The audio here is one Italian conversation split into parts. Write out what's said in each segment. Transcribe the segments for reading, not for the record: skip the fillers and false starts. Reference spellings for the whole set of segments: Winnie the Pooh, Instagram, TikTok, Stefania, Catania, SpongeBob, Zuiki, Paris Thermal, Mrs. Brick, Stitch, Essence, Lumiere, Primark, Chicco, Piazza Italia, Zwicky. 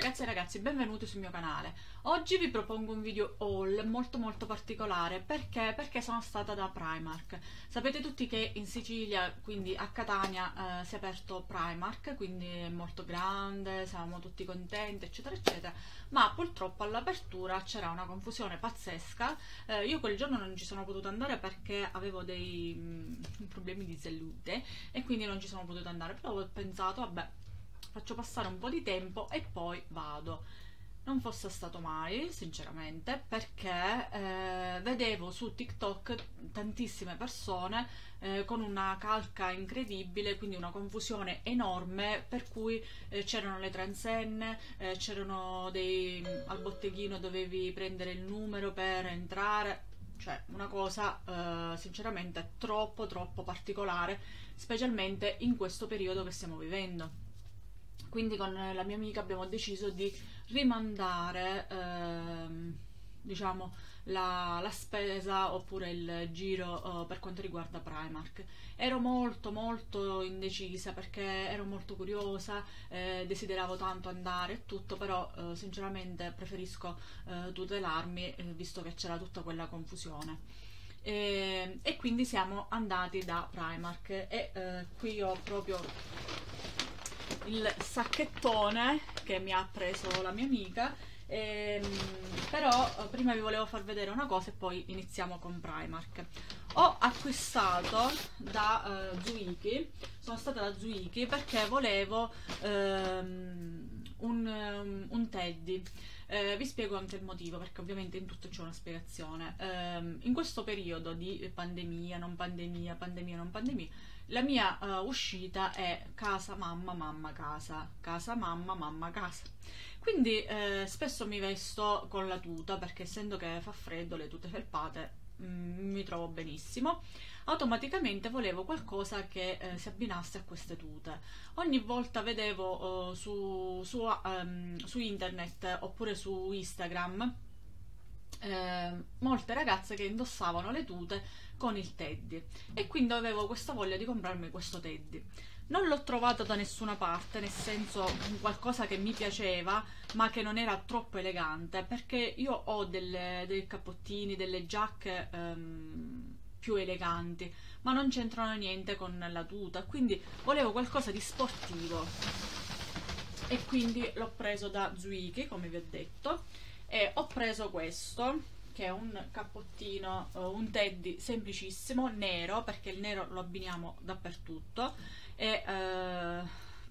ragazze e ragazzi, benvenuti sul mio canale. Oggi vi propongo un video haul molto particolare. Perché? Perché sono stata da Primark. Sapete tutti che in Sicilia, quindi a Catania, si è aperto Primark, quindi è molto grande, siamo tutti contenti eccetera, ma purtroppo all'apertura c'era una confusione pazzesca. Io quel giorno non ci sono potuta andare perché avevo dei problemi di salute e quindi non ci sono potuta andare, però ho pensato vabbè, faccio passare un po' di tempo e poi vado. Non fosse stato mai, sinceramente, perché vedevo su TikTok tantissime persone con una calca incredibile, quindi una confusione enorme, per cui c'erano le transenne, c'erano dei al botteghino dovevi prendere il numero per entrare, cioè una cosa sinceramente troppo particolare, specialmente in questo periodo che stiamo vivendo. Quindi con la mia amica abbiamo deciso di rimandare diciamo la spesa oppure il giro per quanto riguarda Primark. Ero molto indecisa perché ero molto curiosa, desideravo tanto andare e tutto, però sinceramente preferisco tutelarmi visto che c'era tutta quella confusione. E quindi siamo andati da Primark e qui ho proprio il sacchettone che mi ha preso la mia amica, però prima vi volevo far vedere una cosa e poi iniziamo con Primark. Ho acquistato da Zuiki, sono stata da Zuiki perché volevo un teddy. Vi spiego anche il motivo, perché ovviamente in tutto c'è una spiegazione. In questo periodo di pandemia, non pandemia, pandemia, non pandemia, la mia uscita è casa, mamma, mamma, casa, casa, mamma, mamma, casa. Quindi spesso mi vesto con la tuta, perché essendo che fa freddo, le tute felpate mi trovo benissimo. Automaticamente volevo qualcosa che si abbinasse a queste tute. Ogni volta vedevo su internet oppure su Instagram molte ragazze che indossavano le tute con il teddy e quindi avevo questa voglia di comprarmi questo teddy. Non l'ho trovato da nessuna parte, nel senso qualcosa che mi piaceva ma che non era troppo elegante, perché io ho dei cappottini, delle giacche più eleganti, ma non c'entrano niente con la tuta, quindi volevo qualcosa di sportivo e quindi l'ho preso da Zwicky, come vi ho detto, e ho preso questo che è un cappottino, un teddy semplicissimo, nero, perché il nero lo abbiniamo dappertutto e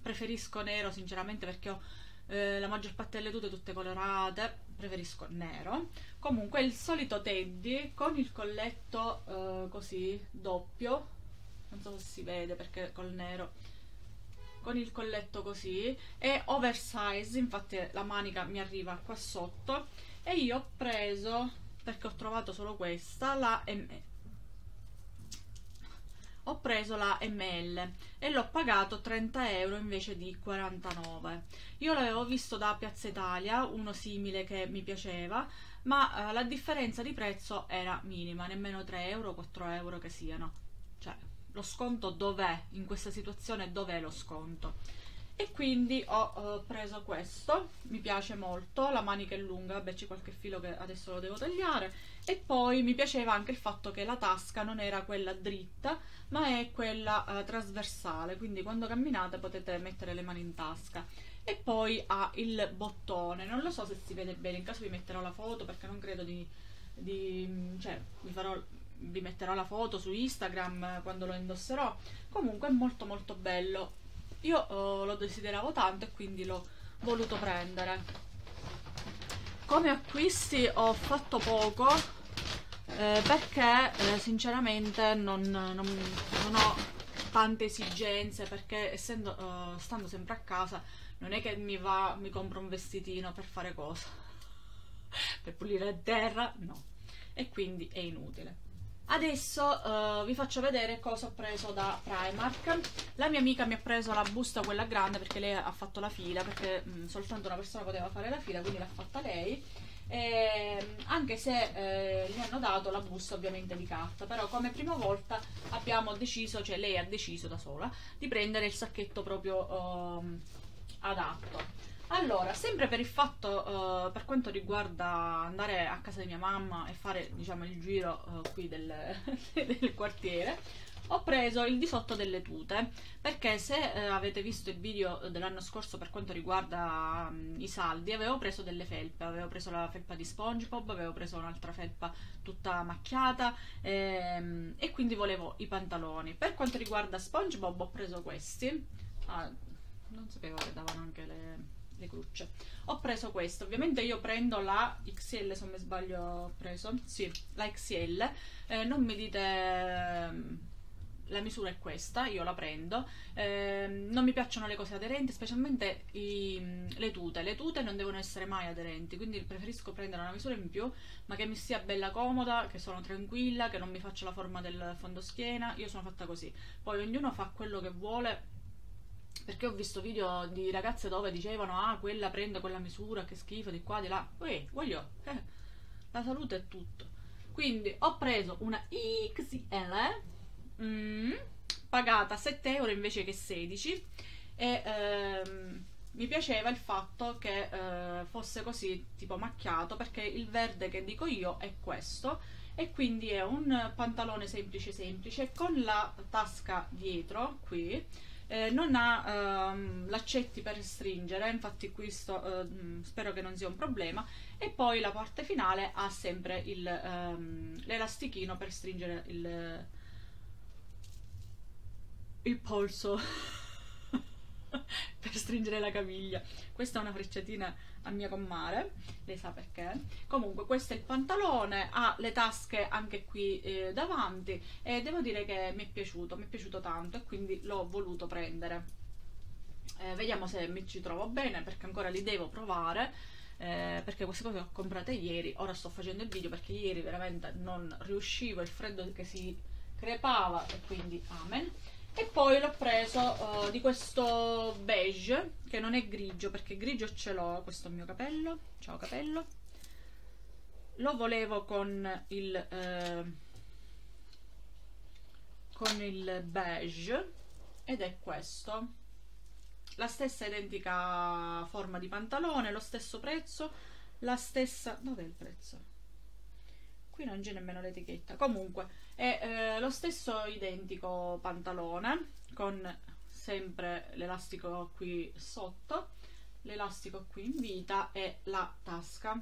preferisco nero sinceramente perché ho la maggior parte delle tute tutte colorate, preferisco nero. Comunque il solito teddy con il colletto così doppio, non so se si vede perché col nero, con il colletto così, è oversize, infatti la manica mi arriva qua sotto e io ho preso, perché ho trovato solo questa, ho preso la ML e l'ho pagato 30 euro invece di 49. Io l'avevo visto da Piazza Italia, uno simile che mi piaceva, ma la differenza di prezzo era minima, nemmeno 3 euro, 4 euro che siano. Cioè, lo sconto dov'è? In questa situazione dov'è lo sconto? E quindi ho preso questo, mi piace molto, la manica è lunga, vabbè c'è qualche filo che adesso lo devo tagliare, e poi mi piaceva anche il fatto che la tasca non era quella dritta ma è quella trasversale, quindi quando camminate potete mettere le mani in tasca. E poi ha il bottone, non lo so se si vede bene, in caso vi metterò la foto perché non credo cioè vi metterò la foto su Instagram quando lo indosserò. Comunque è molto bello. Io lo desideravo tanto e quindi l'ho voluto prendere. Come acquisti ho fatto poco perché sinceramente non ho tante esigenze, perché stando sempre a casa non è che mi compro un vestitino per fare cosa, per pulire a terra, no, e quindi è inutile. Adesso vi faccio vedere cosa ho preso da Primark. La mia amica mi ha preso la busta quella grande perché lei ha fatto la fila, perché soltanto una persona poteva fare la fila, quindi l'ha fatta lei. Anche se gli hanno dato la busta ovviamente di carta, però come prima volta abbiamo deciso, cioè lei ha deciso da sola, di prendere il sacchetto proprio adatto. Allora, sempre per il fatto, per quanto riguarda andare a casa di mia mamma e fare, diciamo, il giro qui del quartiere, ho preso il di sotto delle tute, perché se avete visto il video dell'anno scorso per quanto riguarda i saldi, avevo preso delle felpe, avevo preso la felpa di SpongeBob, avevo preso un'altra felpa tutta macchiata, e quindi volevo i pantaloni. Per quanto riguarda SpongeBob ho preso questi, non sapevo che davano anche le crucce. Ho preso questo, ovviamente io prendo la XL, se non mi sbaglio ho preso, sì, la XL, non mi dite, la misura è questa, io la prendo. Non mi piacciono le cose aderenti, specialmente le tute. Le tute non devono essere mai aderenti, quindi preferisco prendere una misura in più, ma che mi sia bella comoda, che sono tranquilla, che non mi faccia la forma del fondoschiena. Io sono fatta così, poi ognuno fa quello che vuole, perché ho visto video di ragazze dove dicevano: ah, quella prende quella misura, che schifo, di qua, di là. Voglio, la salute è tutto. Quindi ho preso una XL, pagata 7 euro invece che 16, e mi piaceva il fatto che fosse così tipo macchiato, perché il verde che dico io è questo, e quindi è un pantalone semplice semplice con la tasca dietro qui, non ha laccetti per stringere, infatti questo spero che non sia un problema, e poi la parte finale ha sempre l'elastichino per stringere il polso per stringere la caviglia. Questa è una frecciatina a mia comare, lei sa perché. Comunque questo è il pantalone, ha le tasche anche qui davanti, e devo dire che mi è piaciuto tanto, e quindi l'ho voluto prendere. Vediamo se mi ci trovo bene, perché ancora li devo provare, perché queste cose le ho comprate ieri, ora sto facendo il video perché ieri veramente non riuscivo, il freddo che si crepava, e quindi amen. E poi l'ho preso di questo beige, che non è grigio, perché grigio ce l'ho, questo mio capello, ciao capello, lo volevo con il beige, ed è questo, la stessa identica forma di pantalone, lo stesso prezzo, la stessa, dov'è il prezzo? Qui non c'è nemmeno l'etichetta. Comunque è lo stesso identico pantalone, con sempre l'elastico qui sotto, l'elastico qui in vita e la tasca.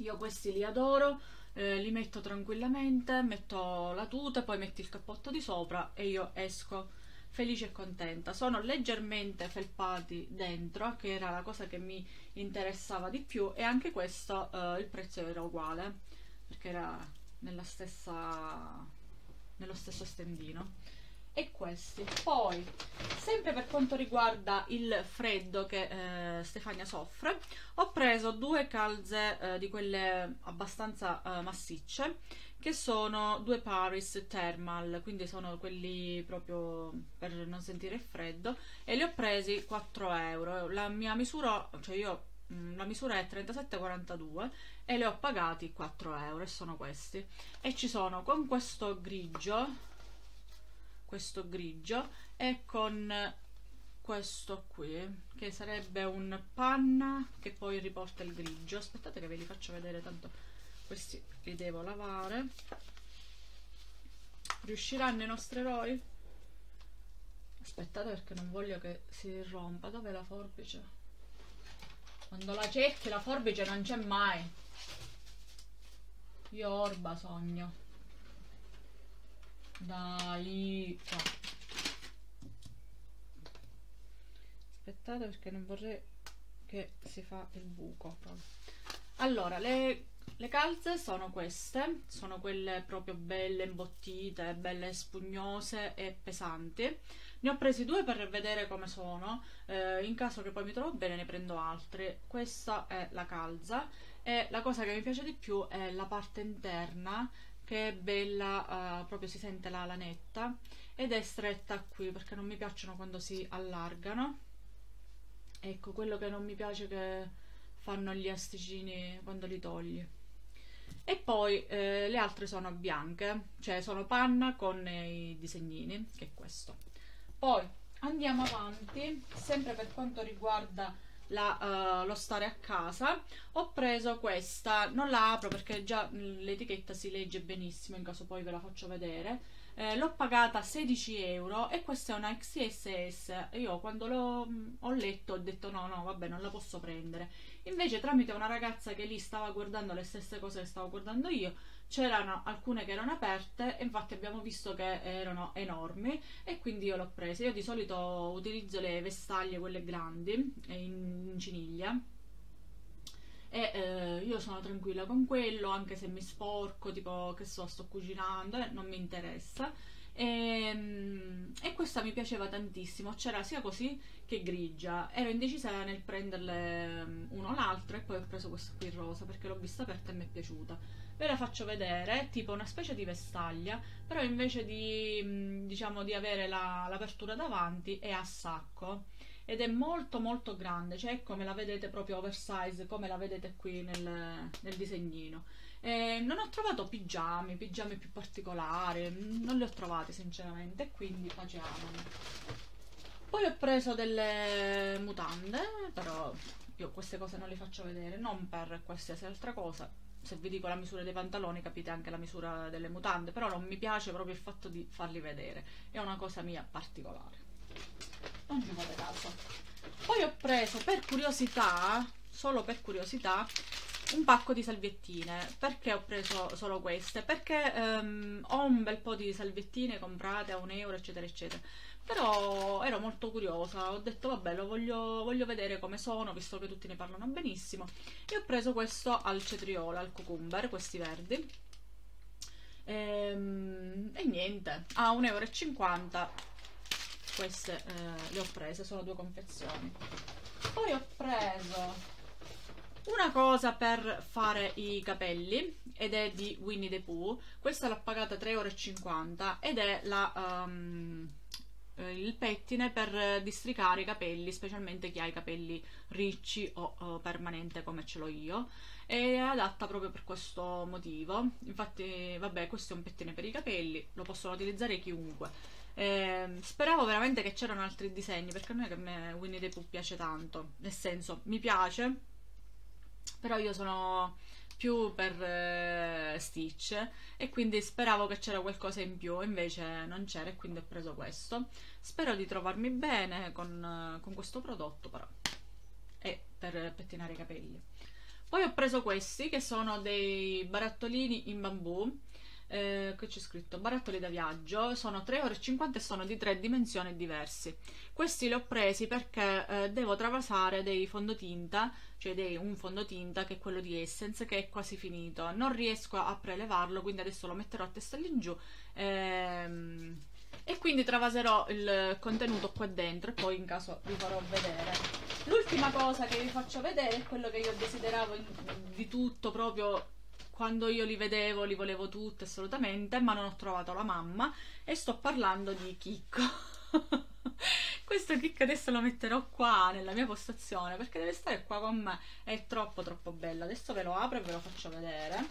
Io questi li adoro, li metto tranquillamente, metto la tuta, poi metto il cappotto di sopra e io esco felice e contenta. Sono leggermente felpati dentro, che era la cosa che mi interessava di più, e anche questo il prezzo era uguale, perché era nello stesso stendino. E questi, poi sempre per quanto riguarda il freddo che Stefania soffre, ho preso due calze di quelle abbastanza massicce, che sono due Paris Thermal, quindi sono quelli proprio per non sentire il freddo, e li ho presi 4 euro. La mia misura, cioè io, la misura è 37,42 e le ho pagati 4 euro, e sono questi, e ci sono con questo grigio e con questo qui, che sarebbe un panna che poi riporta il grigio. Aspettate che ve li faccio vedere, tanto questi li devo lavare. Riusciranno i nostri eroi? Aspettate, perché non voglio che si rompa. Dov'è la forbice? Quando la cerchi la forbice non c'è mai. Io orba sogno. Dai. Aspettate, perché non vorrei che si fa il buco. Allora, le calze sono queste. Sono quelle proprio belle imbottite, belle spugnose e pesanti. Ne ho presi due per vedere come sono, in caso che poi mi trovo bene ne prendo altri. Questa è la calza, e la cosa che mi piace di più è la parte interna, che è bella, proprio si sente la lanetta, ed è stretta qui, perché non mi piacciono quando si allargano. Ecco, quello che non mi piace che fanno gli asticini quando li togli. E poi le altre sono bianche, cioè sono panna con i disegnini, che è questo. Poi andiamo avanti, sempre per quanto riguarda lo stare a casa. Ho preso questa, non la apro perché già l'etichetta si legge benissimo, in caso poi ve la faccio vedere. L'ho pagata 16 euro, e questa è una XSS. Io quando ho letto ho detto no vabbè, non la posso prendere. Invece tramite una ragazza che lì stava guardando le stesse cose che stavo guardando io, c'erano alcune che erano aperte e infatti abbiamo visto che erano enormi e quindi io l'ho presa. Io di solito utilizzo le vestaglie, quelle grandi in ciniglia, e io sono tranquilla con quello, anche se mi sporco, tipo che so, sto cucinando, non mi interessa. E questa mi piaceva tantissimo, c'era sia così che grigia, ero indecisa nel prenderle uno o l'altro e poi ho preso questa qui rosa perché l'ho vista aperta e mi è piaciuta. Ve la faccio vedere, è tipo una specie di vestaglia, però invece di, diciamo, di avere l'apertura davanti è a sacco ed è molto molto grande, cioè come la vedete proprio oversize, come la vedete qui nel disegnino. Non ho trovato pigiami più particolari, non li ho trovati sinceramente, quindi facciamoli. Poi ho preso delle mutande, però io queste cose non le faccio vedere, non per qualsiasi altra cosa. Se vi dico la misura dei pantaloni capite anche la misura delle mutande, però non mi piace proprio il fatto di farli vedere, è una cosa mia particolare, non ci fate caso. Poi ho preso, per curiosità, solo per curiosità, un pacco di salviettine. Perché ho preso solo queste? Perché ho un bel po' di salviettine comprate a 1 euro eccetera eccetera, però ero molto curiosa, ho detto vabbè, lo voglio vedere come sono, visto che tutti ne parlano benissimo, e ho preso questo al cetriolo, al cucumber, questi verdi, e niente, a 1,50 euro queste le ho prese, sono 2 confezioni. Poi ho preso una cosa per fare i capelli ed è di Winnie the Pooh, questa l'ho pagata 3,50 euro ed è il pettine per districare i capelli, specialmente chi ha i capelli ricci o permanente come ce l'ho io, è adatta proprio per questo motivo. Infatti vabbè, questo è un pettine per i capelli, lo possono utilizzare chiunque. Speravo veramente che c'erano altri disegni, perché non è che a me Winnie the Pooh piace tanto, nel senso mi piace, però io sono più per Stitch e quindi speravo che c'era qualcosa in più, invece non c'era e quindi ho preso questo. Spero di trovarmi bene con questo prodotto, però è per pettinare i capelli. Poi ho preso questi che sono dei barattolini in bambù, qui c'è scritto barattoli da viaggio, sono 3,50 euro e sono di 3 dimensioni diversi. Questi li ho presi perché devo travasare dei fondotinta, cioè un fondotinta che è quello di Essence, che è quasi finito, non riesco a prelevarlo, quindi adesso lo metterò a testa lì in giù e quindi travaserò il contenuto qua dentro e poi in caso vi farò vedere. L'ultima cosa che vi faccio vedere è quello che io desideravo di tutto, proprio quando io li vedevo li volevo tutti assolutamente, ma non ho trovato la mamma, e sto parlando di Chicco. Questo Chicco adesso lo metterò qua nella mia postazione perché deve stare qua con me, è troppo bello. Adesso ve lo apro e ve lo faccio vedere.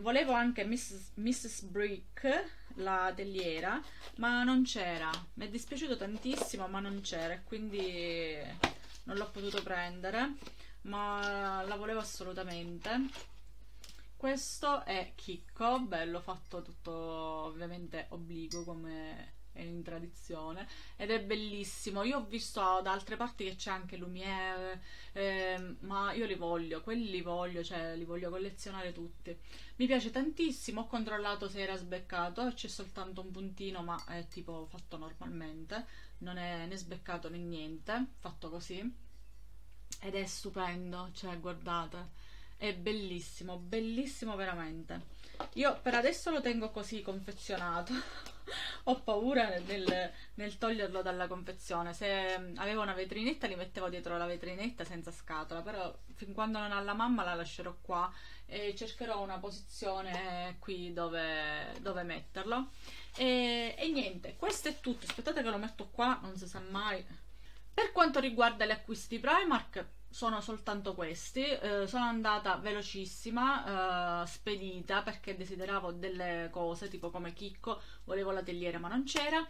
Volevo anche Mrs. Brick, la telliera, ma non c'era, mi è dispiaciuto tantissimo, ma non c'era, quindi non l'ho potuto prendere, ma la volevo assolutamente. Questo è Chicco, bello, fatto tutto ovviamente obliquo come è in tradizione, ed è bellissimo. Io ho visto da altre parti che c'è anche Lumiere, ma io li voglio, cioè li voglio collezionare tutti, mi piace tantissimo. Ho controllato se era sbeccato, c'è soltanto un puntino, ma è tipo fatto normalmente, non è né sbeccato né niente, fatto così, ed è stupendo, cioè guardate, è bellissimo, bellissimo veramente. Io per adesso lo tengo così confezionato. Ho paura nel toglierlo dalla confezione. Se avevo una vetrinetta li mettevo dietro la vetrinetta senza scatola, però fin quando non ha la mamma la lascerò qua e cercherò una posizione qui dove metterlo e niente, questo è tutto. Aspettate che lo metto qua, non si sa mai. Per quanto riguarda gli acquisti Primark, sono soltanto questi, sono andata velocissima, spedita, perché desideravo delle cose tipo come Chicco, volevo la telliera ma non c'era,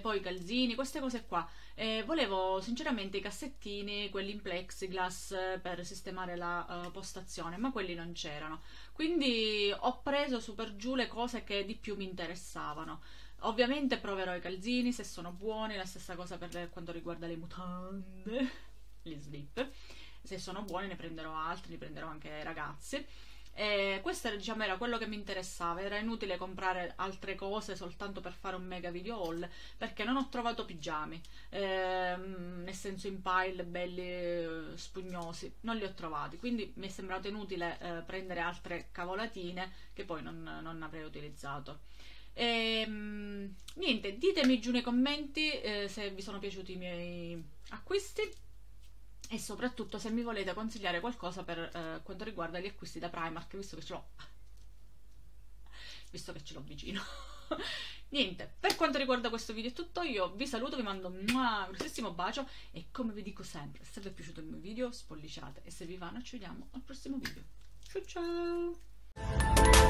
poi i calzini, queste cose qua. Volevo sinceramente i cassettini, quelli in plexiglass per sistemare la postazione, ma quelli non c'erano, quindi ho preso su per giù le cose che di più mi interessavano. Ovviamente proverò i calzini se sono buoni, la stessa cosa per quanto riguarda le mutande, gli slip, se sono buoni ne prenderò altri, li prenderò anche ai ragazzi. Questo diciamo era quello che mi interessava, era inutile comprare altre cose soltanto per fare un mega video haul, perché non ho trovato pigiami, nel senso in pile belli spugnosi, non li ho trovati, quindi mi è sembrato inutile prendere altre cavolatine che poi non avrei utilizzato. Niente, ditemi giù nei commenti se vi sono piaciuti i miei acquisti e soprattutto se mi volete consigliare qualcosa per quanto riguarda gli acquisti da Primark, visto che ce l'ho vicino. Niente, per quanto riguarda questo video è tutto, io vi saluto, vi mando un grossissimo bacio e come vi dico sempre, se vi è piaciuto il mio video spolliciate e se vi va, noi ci vediamo al prossimo video. Ciao ciao.